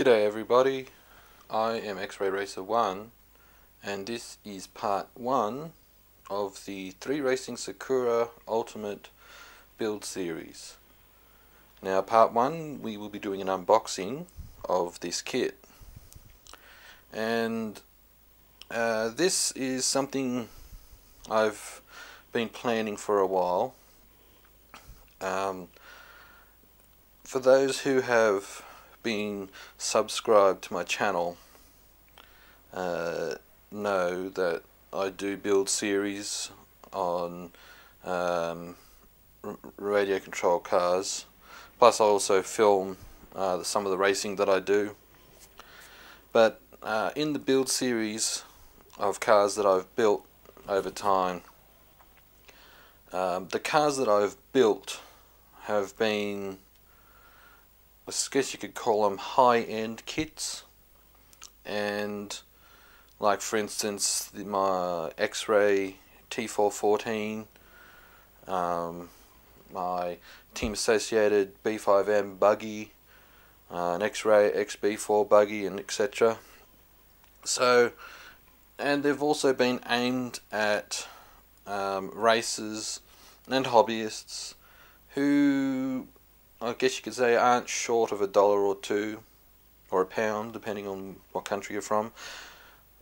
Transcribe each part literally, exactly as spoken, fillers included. G'day everybody, I am X-Ray Racer one and this is part one of the three racing Sakura Ultimate build series. Now part one we will be doing an unboxing of this kit, and uh, this is something I've been planning for a while. Um, for those who have being subscribed to my channel uh, know that I do build series on um, radio control cars, plus I also film uh, some of the racing that I do. But uh, in the build series of cars that I've built over time, um, the cars that I've built have been, I guess you could call them, high-end kits. And like for instance the, my X-ray T four fourteen, um, my Team Associated b five m buggy, uh, an X-ray X B four buggy, and et cetera. So, and they've also been aimed at um, racers and hobbyists who, I guess you could say, aren't short of a dollar or two, or a pound, depending on what country you're from.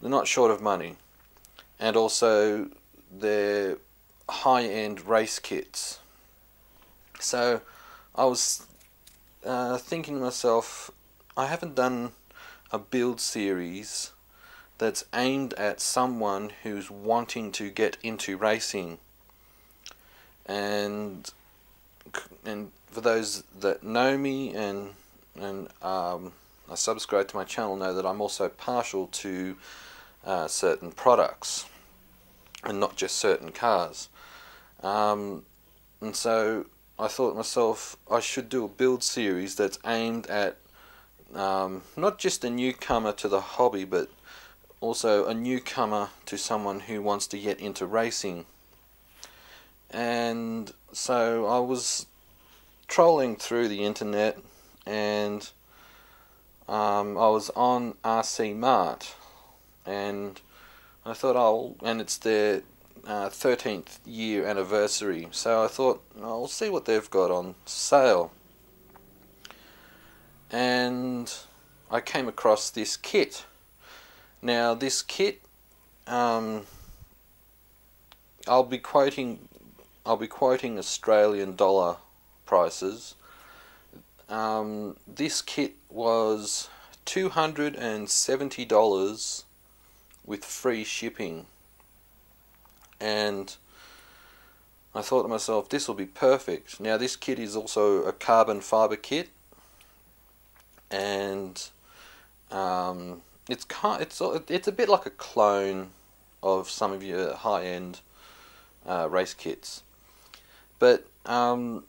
They're not short of money. And also, they're high-end race kits. So, I was uh, thinking to myself, I haven't done a build series that's aimed at someone who's wanting to get into racing. And... and for those that know me and and um, I subscribe to my channel know that I'm also partial to uh, certain products and not just certain cars, um, and so I thought to myself I should do a build series that's aimed at um, not just a newcomer to the hobby but also a newcomer to someone who wants to get into racing. And so I was trolling through the internet, and um, I was on R C Mart, and I thought, I'll and it's their uh, thirteenth year anniversary, so I thought I'll see what they've got on sale, and I came across this kit. Now this kit, um, I'll be quoting. I'll be quoting Australian dollar prices. Um, this kit was two hundred and seventy dollars with free shipping, and I thought to myself, this will be perfect. Now this kit is also a carbon fibre kit, and um, it's kind, it's it's a bit like a clone of some of your high-end uh, race kits. But um,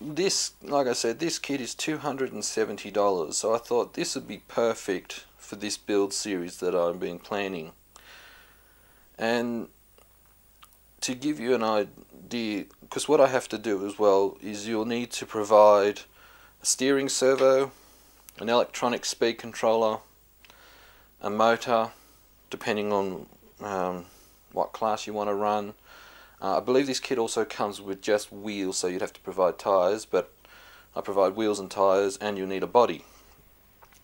this, like I said, this kit is two hundred and seventy dollars, so I thought this would be perfect for this build series that I've been planning. And to give you an idea, because what I have to do as well is you'll need to provide a steering servo, an electronic speed controller, a motor, depending on um, what class you want to run. Uh, I believe this kit also comes with just wheels, so you'd have to provide tyres, but I provide wheels and tyres, and you'll need a body.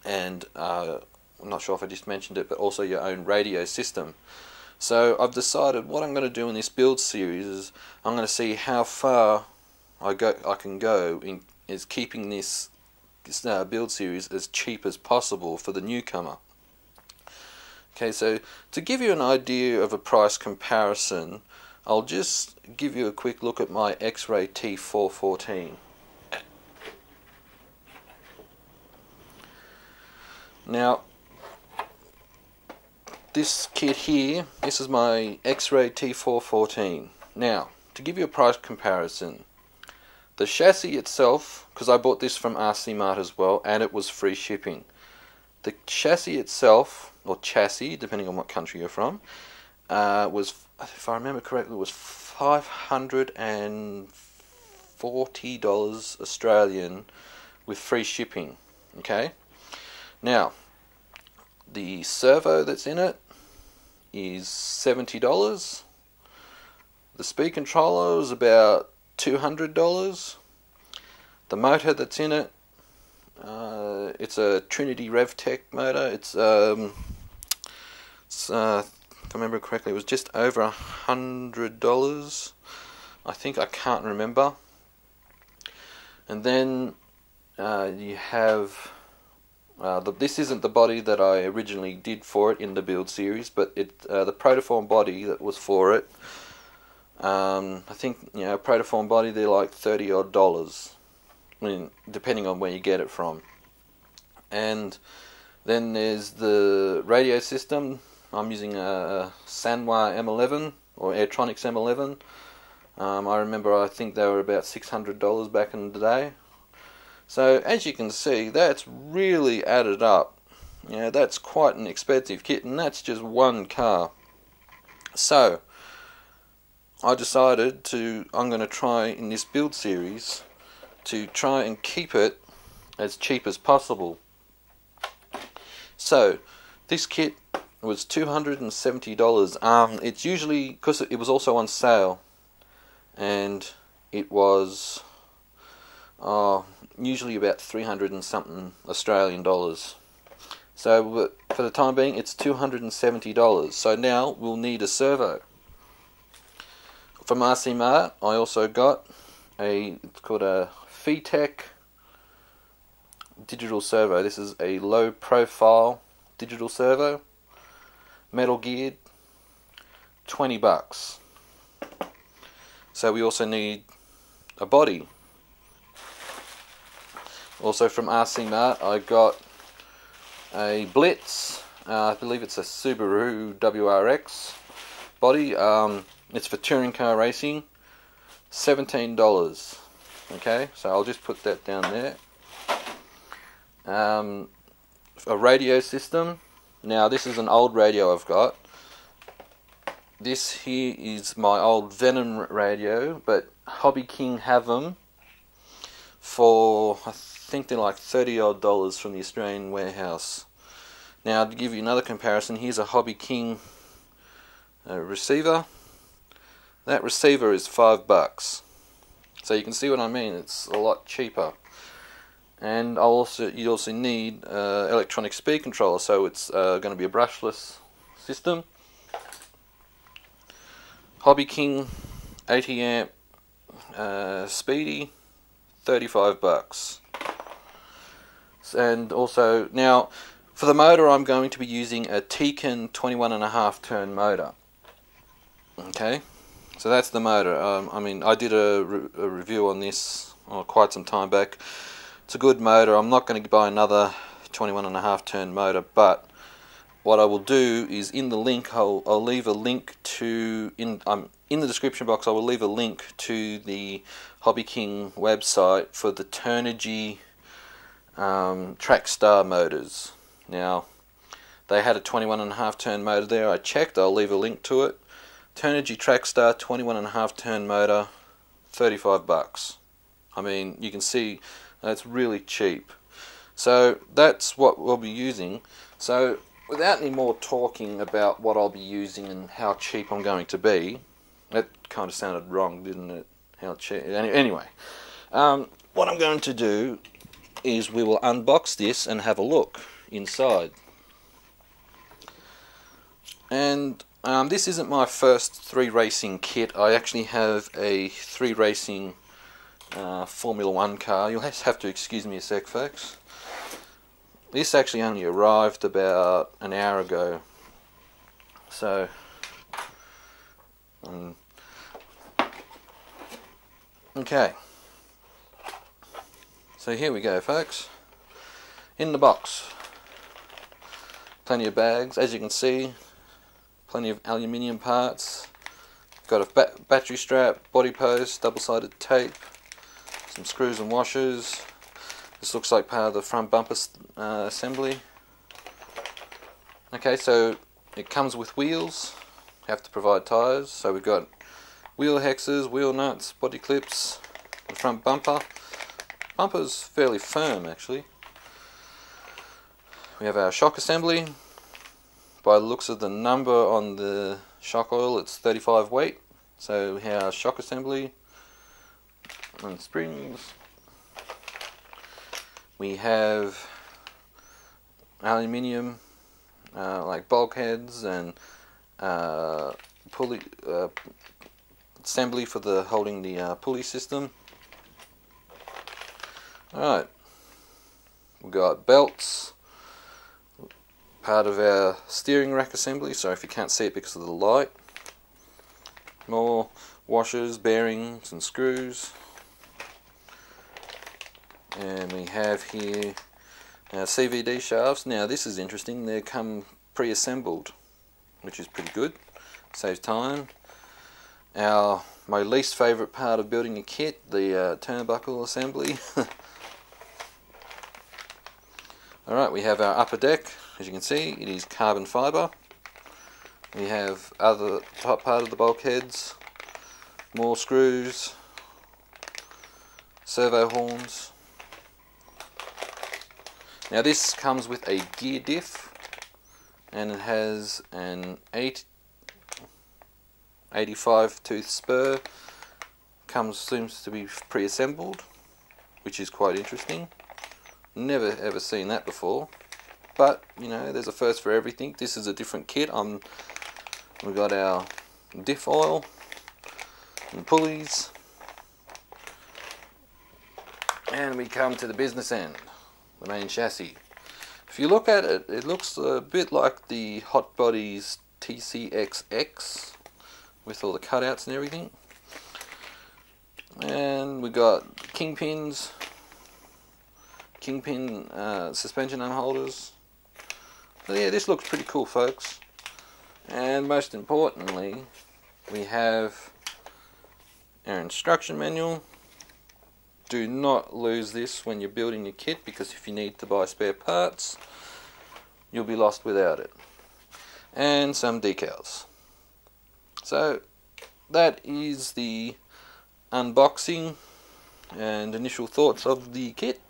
And uh, I'm not sure if I just mentioned it, but also your own radio system. So I've decided what I'm going to do in this build series is I'm going to see how far I go, I can go in is keeping this, this uh, build series as cheap as possible for the newcomer. Okay, so to give you an idea of a price comparison, I'll just give you a quick look at my X-ray T four fourteen. Now, this kit here, this is my X-ray T four fourteen. Now, to give you a price comparison, the chassis itself, because I bought this from R C Mart as well, and it was free shipping. The chassis itself, or chassis, depending on what country you're from, uh, was, if I remember correctly, it was five hundred and forty dollars Australian with free shipping. Okay, Now, the servo that's in it is seventy dollars. The speed controller is about two hundred dollars. The motor that's in it, uh, it's a Trinity RevTech motor. It's, um, it's uh, if I remember correctly, it was just over a hundred dollars, I think. I can't remember. And then uh, you have, uh, the, this isn't the body that I originally did for it in the build series, but it uh, the Protoform body that was for it. Um, I think, you know, Protoform body, they're like thirty odd dollars, I mean, depending on where you get it from. And then there's the radio system. I'm using a Sanwa M eleven or Airtronics M eleven. Um, I remember, I think they were about six hundred dollars back in the day. So as you can see, that's really added up. You know, that's quite an expensive kit, and that's just one car. So I decided to, I'm going to try in this build series to try and keep it as cheap as possible. So this kit was two hundred seventy dollars. Um, it's usually, because it was also on sale, and it was uh, usually about three hundred and something Australian dollars. So for the time being, it's two hundred seventy dollars. So now we'll need a servo. From R C Mart, I also got a, it's called a Feetech digital servo. This is a low profile digital servo, metal geared, twenty bucks. So we also need a body. Also from R C Mart, I got a Blitz. Uh, I believe it's a Subaru W R X body. Um, It's for touring car racing, seventeen dollars. Okay, so I'll just put that down there. Um, a radio system. Now, this is an old radio I've got. This here is my old Venom radio, but Hobby King have them for, I think they're like thirty odd dollars from the Australian warehouse. Now, to give you another comparison, here's a Hobby King uh, receiver. That receiver is five bucks, so you can see what I mean. It's a lot cheaper. And I'll also, you also need uh, electronic speed controller, so it's uh, going to be a brushless system. Hobby King, eighty amp, uh, speedy, thirty-five bucks. And also, now for the motor, I'm going to be using a Tekin twenty-one and a half turn motor. Okay. So that's the motor. Um, I mean, I did a, re a review on this oh, quite some time back. It's a good motor. I'm not going to buy another twenty-one and a half turn motor, but what I will do is, in the link, I'll, I'll leave a link to, in, um, in the description box, I will leave a link to the Hobby King website for the Turnigy um, Trackstar motors. Now, they had a twenty-one and a half turn motor there. I checked. I'll leave a link to it. Turnigy Trackstar twenty-one and a half turn motor, thirty-five bucks. I mean, you can see that's really cheap. So that's what we'll be using. So without any more talking about what I'll be using and how cheap I'm going to be, that kind of sounded wrong, didn't it? How cheap? Anyway, um, what I'm going to do is we will unbox this and have a look inside. And Um, this isn't my first three racing kit. I actually have a three racing uh, Formula one car. You'll have to excuse me a sec, folks. This actually only arrived about an hour ago. So, um, okay. So here we go, folks. In the box. Plenty of bags, as you can see. Plenty of aluminium parts. Got a ba battery strap, body post, double-sided tape, some screws and washers. This looks like part of the front bumper uh, assembly. Okay, so it comes with wheels. Have to provide tires. So we've got wheel hexes, wheel nuts, body clips, the front bumper. Bumper's fairly firm, actually. We have our shock assembly. By the looks of the number on the shock oil, it's thirty-five weight. So we have our shock assembly and springs. We have aluminium uh, like bulkheads and uh, pulley uh, assembly for the holding the uh, pulley system. Alright, we've got belts, part of our steering rack assembly. Sorry if you can't see it because of the light. More washers, bearings and screws. And we have here our C V D shafts. Now this is interesting, they come pre-assembled, which is pretty good, saves time. Our, my least favourite part of building a kit, the uh, turnbuckle assembly. Alright, we have our upper deck. As you can see, it is carbon fibre. We have other top part of the bulkheads, more screws, servo horns. Now this comes with a gear diff, and it has an eighty-five tooth spur. Comes seems to be pre-assembled, which is quite interesting. Never ever seen that before, but you know, there's a first for everything. This is a different kit. Um, we've got our diff oil and pulleys, and we come to the business end. The main chassis. If you look at it, it looks a bit like the Hot Bodies T C X X with all the cutouts and everything. And we got kingpins, kingpin uh, suspension arm holders. But yeah, this looks pretty cool, folks. And most importantly, we have our instruction manual. Do not lose this when you're building your kit, because if you need to buy spare parts, you'll be lost without it. And some decals. So that is the unboxing and initial thoughts of the kit.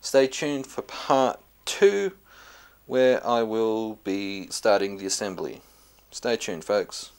Stay tuned for part two, where I will be starting the assembly. Stay tuned, folks.